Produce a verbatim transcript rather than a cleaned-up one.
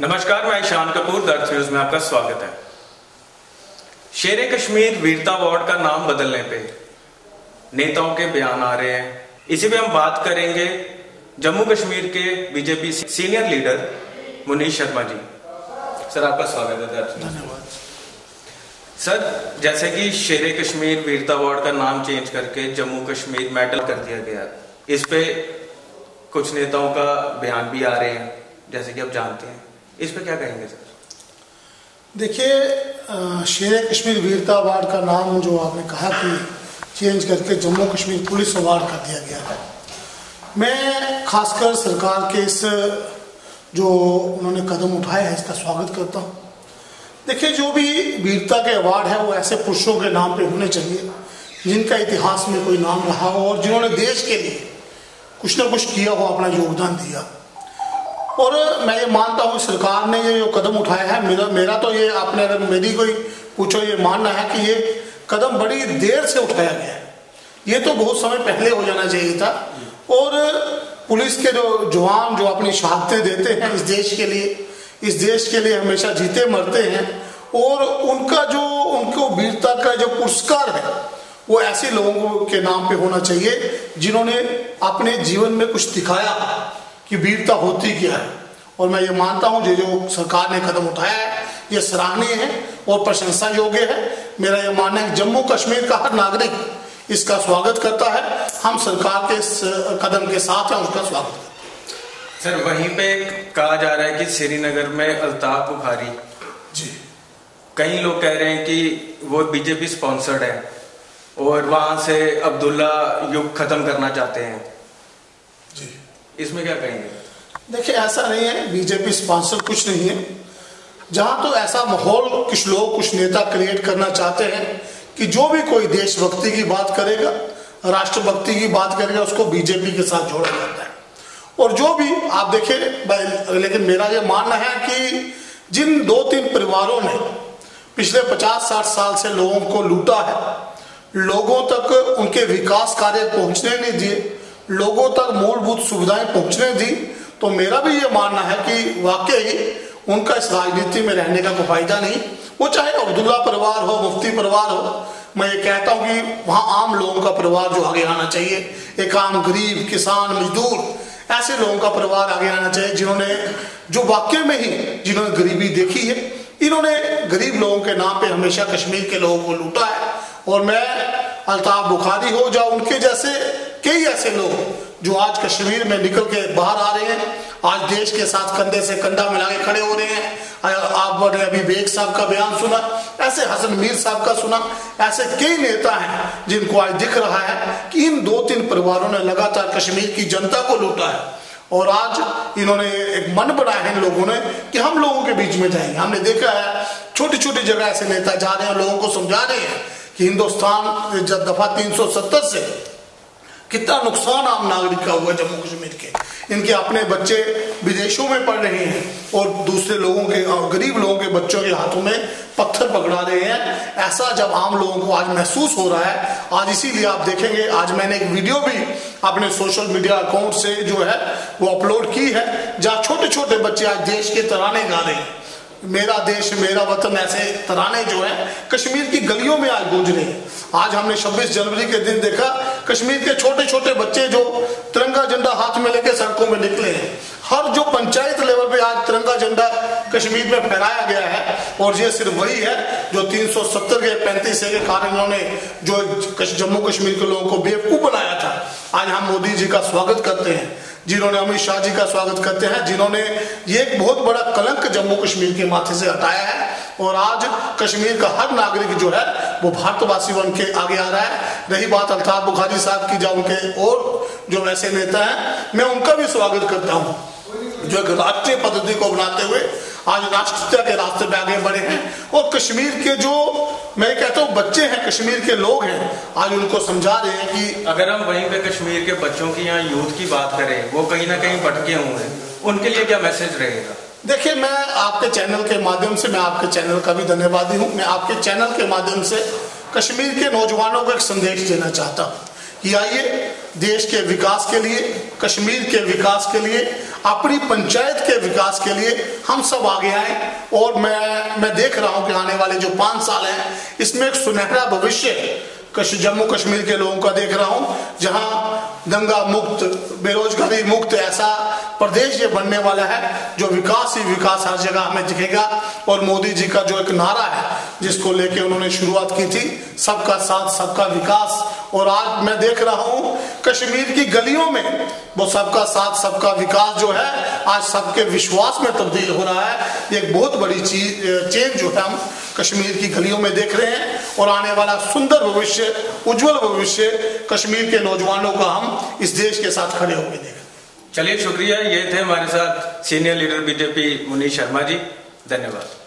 नमस्कार, मैं Ishan Kapoor, the Earth News में आपका स्वागत है। शेर ए कश्मीर वीरता अवार्ड का नाम बदलने पे नेताओं के बयान आ रहे हैं। इसी पे हम बात करेंगे। जम्मू कश्मीर के BJP senior leader Munish Sharma ji, sir आपका स्वागत है। धन्यवाद सर। जैसे कि शेर ए कश्मीर वीरता अवार्ड का नाम चेंज करके जम्मू कश्मीर मेडल कर दिया गया, इस पे कुछ नेताओं का बयान भी आ रहे हैं, जैसे कि आप जानते हैं। इस पर क्या कहेंगे सर? देखिए, शेर ए कश्मीर वीरता अवार्ड का नाम जो आपने कहा कि चेंज करके जम्मू कश्मीर पुलिस अवार्ड कर दिया गया है, मैं खासकर सरकार के इस जो उन्होंने कदम उठाए हैं इसका स्वागत करता हूँ। देखिए, जो भी वीरता के अवार्ड है वो ऐसे पुरुषों के नाम पे होने चाहिए जिनका इतिहास में कोई नाम रहा हो और जिन्होंने देश के लिए कुछ ना कुछ किया हो, अपना योगदान दिया। और मैं ये मानता हूँ सरकार ने ये जो कदम उठाया है, मेरा मेरा तो ये, आपने अगर मेरी कोई पूछो, ये मानना है कि ये कदम बड़ी देर से उठाया गया है। ये तो बहुत समय पहले हो जाना चाहिए था। और पुलिस के जो जवान जो अपनी शहादतें देते हैं इस देश के लिए, इस देश के लिए हमेशा जीते मरते हैं, और उनका जो उनको वीरता का जो पुरस्कार है वो ऐसे लोगों के नाम पर होना चाहिए जिन्होंने अपने जीवन में कुछ दिखाया कि वीरता होती क्या है। और मैं ये मानता हूँ जो जो सरकार ने कदम उठाया है ये सराहनीय है और प्रशंसा योग्य है। मेरा ये मानना है कि जम्मू कश्मीर का हर नागरिक इसका स्वागत करता है। हम सरकार के कदम के साथ हैं, उसका स्वागत करते हैं। सर, वहीं पे कहा जा रहा है कि श्रीनगर में अलताफ बुखारी जी, कई लोग कह रहे हैं कि वो बीजेपी स्पॉन्सर्ड है और वहाँ से अब्दुल्ला युग खत्म करना चाहते हैं जी, इसमें क्या कहेंगे? देखिए, ऐसा नहीं है, बीजेपी स्पॉन्सर कुछ नहीं है। जहाँ तो ऐसा माहौल कुछ लोग, कुछ नेता क्रिएट करना चाहते हैं कि जो भी कोई देशभक्ति की बात करेगा, राष्ट्रभक्ति की बात करेगा, उसको बीजेपी के साथ जोड़ा जाता है। और जो भी आप देखें, लेकिन मेरा ये मानना है कि जिन दो तीन परिवारों ने पिछले पचास साठ साल से लोगों को लूटा है, लोगों तक उनके विकास कार्य पहुँचने नहीं दिए, लोगों तक मूलभूत सुविधाएं पहुंचने दी, तो मेरा भी ये मानना है कि वाकई उनका इस राजनीति में रहने का कोई फायदा नहीं। वो चाहे अब्दुल्ला परिवार हो, मुफ्ती परिवार हो, मैं ये कहता हूँ कि वहाँ आम लोगों का परिवार जो आगे आना चाहिए, एक आम गरीब किसान मजदूर, ऐसे लोगों का परिवार आगे आना चाहिए जिन्होंने जो वाकई में ही जिन्होंने गरीबी देखी है। इन्होंने गरीब लोगों के नाम पर हमेशा कश्मीर के लोगों को लूटा है। और मैं अलताफ बुखारी हो या उनके जैसे कई ऐसे लोग जो आज कश्मीर में निकल के बाहर आ रहे हैं, आज देश के साथ कंधे से कंधा मिला के खड़े हो रहे हैं। आपने अभी बेग साहब का बयान सुना, ऐसे हसन मीर साहब का सुना, ऐसे कई नेता हैं जिनको आज दिख रहा है कि इन दो तीन परिवारों ने लगातार कश्मीर की जनता को लूटा है। और आज इन्होंने एक मन बनाया है इन लोगों ने कि हम लोगों के बीच में जाएंगे। हमने देखा है छोटी छोटी जगह ऐसे नेता जा रहे हैं, लोगों को समझा रहे हैं कि हिंदुस्तान जब दफा तीन सौ सत्तर से कितना नुकसान आम नागरिक का हुआ जम्मू कश्मीर के, इनके अपने बच्चे विदेशों में पढ़ रहे हैं और दूसरे लोगों के और गरीब लोगों के बच्चों के हाथों में पत्थर पकड़ा रहे हैं। ऐसा जब आम लोगों को आज महसूस हो रहा है आज, इसीलिए आप देखेंगे, आज मैंने एक वीडियो भी अपने सोशल मीडिया अकाउंट से जो है वो अपलोड की है जहाँ छोटे छोटे बच्चे आज देश के तराने गा रहे हैं, मेरा देश मेरा वतन, ऐसे तराने जो है कश्मीर की गलियों में आज गूंज रहे हैं। आज हमने छब्बीस जनवरी के दिन देखा कश्मीर के छोटे छोटे बच्चे जो तिरंगा झंडा हाथ में लेके सड़कों में निकले हैं। हर जो पंचायत लेवल पे आज तिरंगा झंडा कश्मीर में फहराया गया है। और ये सिर्फ वही है जो तीन सौ सत्तर के पैंतीस के कारण उन्होंने जो जम्मू कश्मीर के लोगों को बेवकूफ बनाया था। आज हम मोदी जी का स्वागत करते हैं, जिन्होंने अमित शाह जी का स्वागत करते हैं, जिन्होंने ये एक बहुत बड़ा कलंक जम्मू कश्मीर के माथे से हटाया है। और आज कश्मीर का हर नागरिक जो है वो भारतवासी बन के आगे आ रहा है। रही बात अलताफ बुखारी साहब की, जहाँ उनके और जो वैसे नेता हैं, मैं उनका भी स्वागत करता हूँ जो एक राष्ट्रीय पद्धति को अपनाते हुए आज राष्ट्रीयता के रास्ते पे आगे बढ़े हैं। और कश्मीर के जो, मैं कहता हूँ, बच्चे हैं, कश्मीर के लोग हैं, आज उनको समझा रहे हैं कि अगर हम वहीं पे कश्मीर के बच्चों की या यूथ की बात करें, वो कहीं ना कहीं भटके हुए हैं, उनके लिए क्या मैसेज रहेगा? देखिए, मैं आपके चैनल के माध्यम से, मैं आपके चैनल का भी धन्यवादी हूँ, मैं आपके चैनल के माध्यम से कश्मीर के नौजवानों को एक संदेश देना चाहता हूँ कि आइए देश के विकास के लिए, कश्मीर के विकास के लिए, अपनी पंचायत के विकास के लिए हम सब आगे आए। और मैं मैं देख रहा हूं कि आने वाले जो पाँच साल हैं इसमें एक सुनहरा भविष्य कश जम्मू कश्मीर के लोगों का देख रहा हूं, जहां दंगा मुक्त, बेरोजगारी मुक्त ऐसा प्रदेश ये बनने वाला है जो विकास ही विकास हर जगह हमें दिखेगा। और मोदी जी का जो एक नारा है जिसको लेके उन्होंने शुरुआत की थी, सबका साथ सबका विकास, और आज मैं देख रहा हूँ कश्मीर की गलियों में वो सबका साथ सबका विकास जो है आज सबके विश्वास में तब्दील हो रहा है। ये एक बहुत बड़ी चीज चेंज जो है हम कश्मीर की गलियों में देख रहे हैं। और आने वाला सुंदर भविष्य, उज्जवल भविष्य कश्मीर के नौजवानों का हम इस देश के साथ खड़े होकर देखें। चलिए, शुक्रिया। ये थे हमारे साथ senior leader BJP Munish Sharma ji. धन्यवाद।